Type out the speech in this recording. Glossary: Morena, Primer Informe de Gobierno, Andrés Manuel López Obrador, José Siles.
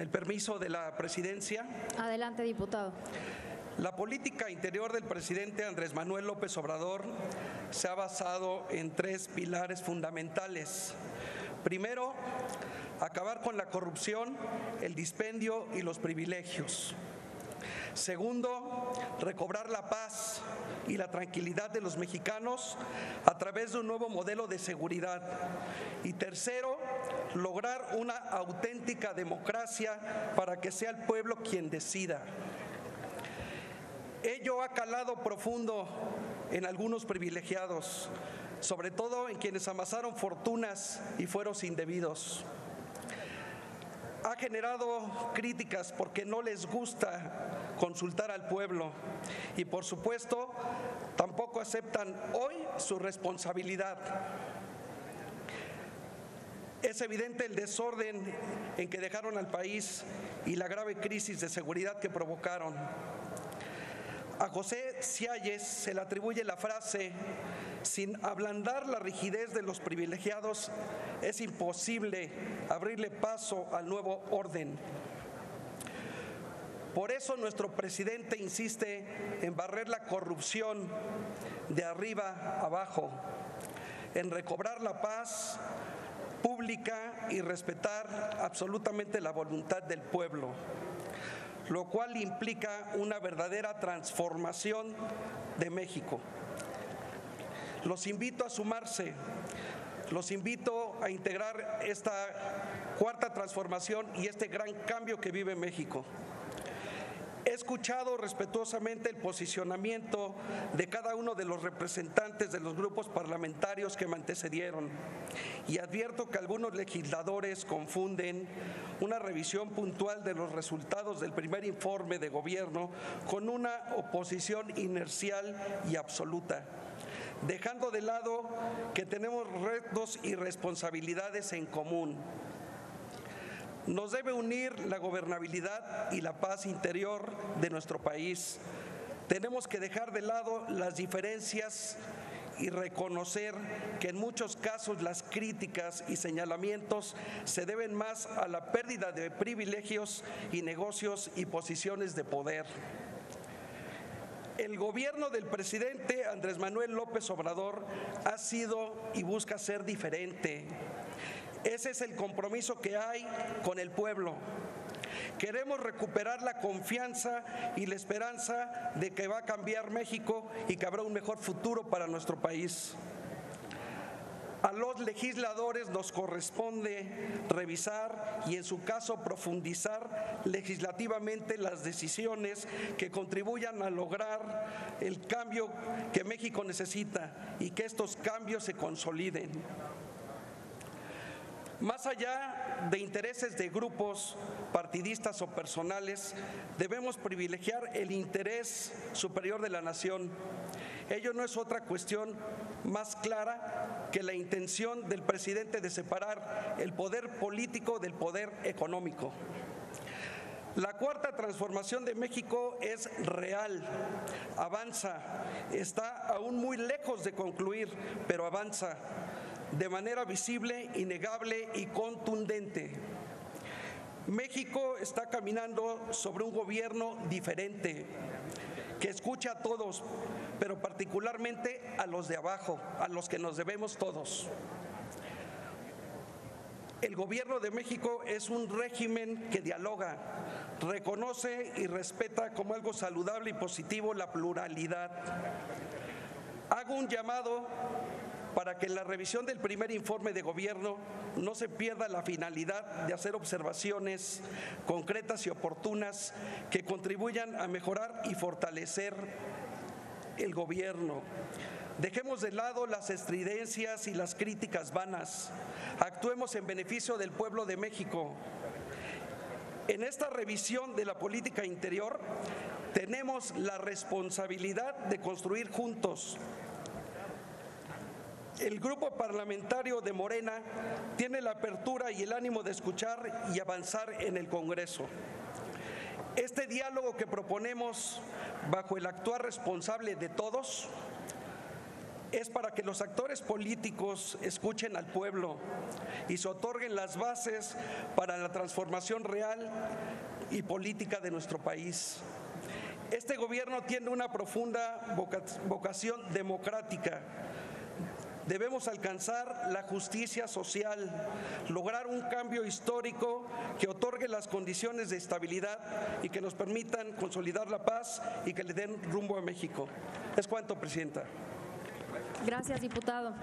Con el permiso de la presidencia. Adelante, diputado. La política interior del presidente Andrés Manuel López Obrador se ha basado en tres pilares fundamentales. Primero, acabar con la corrupción, el dispendio y los privilegios. Segundo, recobrar la paz y la tranquilidad de los mexicanos a través de un nuevo modelo de seguridad. Y tercero, lograr una auténtica democracia para que sea el pueblo quien decida. Ello ha calado profundo en algunos privilegiados, sobre todo en quienes amasaron fortunas y fueros indebidos. Ha generado críticas porque no les gusta consultar al pueblo y, por supuesto, tampoco aceptan hoy su responsabilidad. Es evidente el desorden en que dejaron al país y la grave crisis de seguridad que provocaron. A José Siles se le atribuye la frase: sin ablandar la rigidez de los privilegiados, es imposible abrirle paso al nuevo orden. Por eso nuestro presidente insiste en barrer la corrupción de arriba abajo, en recobrar la paz pública y respetar absolutamente la voluntad del pueblo, lo cual implica una verdadera transformación de México. Los invito a sumarse, los invito a integrar esta cuarta transformación y este gran cambio que vive México. He escuchado respetuosamente el posicionamiento de cada uno de los representantes de los grupos parlamentarios que me antecedieron y advierto que algunos legisladores confunden una revisión puntual de los resultados del primer informe de gobierno con una oposición inercial y absoluta, dejando de lado que tenemos retos y responsabilidades en común. Nos debe unir la gobernabilidad y la paz interior de nuestro país. Tenemos que dejar de lado las diferencias y reconocer que en muchos casos las críticas y señalamientos se deben más a la pérdida de privilegios y negocios y posiciones de poder. El gobierno del presidente Andrés Manuel López Obrador ha sido y busca ser diferente. Ese es el compromiso que hay con el pueblo. Queremos recuperar la confianza y la esperanza de que va a cambiar México y que habrá un mejor futuro para nuestro país. A los legisladores nos corresponde revisar y, en su caso, profundizar legislativamente las decisiones que contribuyan a lograr el cambio que México necesita y que estos cambios se consoliden. Más allá de intereses de grupos partidistas o personales, debemos privilegiar el interés superior de la nación. Ello no es otra cuestión más clara que la intención del presidente de separar el poder político del poder económico. La cuarta transformación de México es real, avanza, está aún muy lejos de concluir, pero avanza de manera visible, innegable y contundente. México está caminando sobre un gobierno diferente, que escucha a todos, pero particularmente a los de abajo, a los que nos debemos todos. El gobierno de México es un régimen que dialoga, reconoce y respeta como algo saludable y positivo la pluralidad. Hago un llamado para que en la revisión del primer informe de gobierno no se pierda la finalidad de hacer observaciones concretas y oportunas que contribuyan a mejorar y fortalecer el gobierno. Dejemos de lado las estridencias y las críticas vanas. Actuemos en beneficio del pueblo de México. En esta revisión de la política interior tenemos la responsabilidad de construir juntos. El grupo parlamentario de Morena tiene la apertura y el ánimo de escuchar y avanzar en el Congreso. Este diálogo que proponemos, bajo el actuar responsable de todos, es para que los actores políticos escuchen al pueblo y se otorguen las bases para la transformación real y política de nuestro país. Este gobierno tiene una profunda vocación democrática. Debemos alcanzar la justicia social, lograr un cambio histórico que otorgue las condiciones de estabilidad y que nos permitan consolidar la paz y que le den rumbo a México. Es cuanto, Presidenta. Gracias, diputado.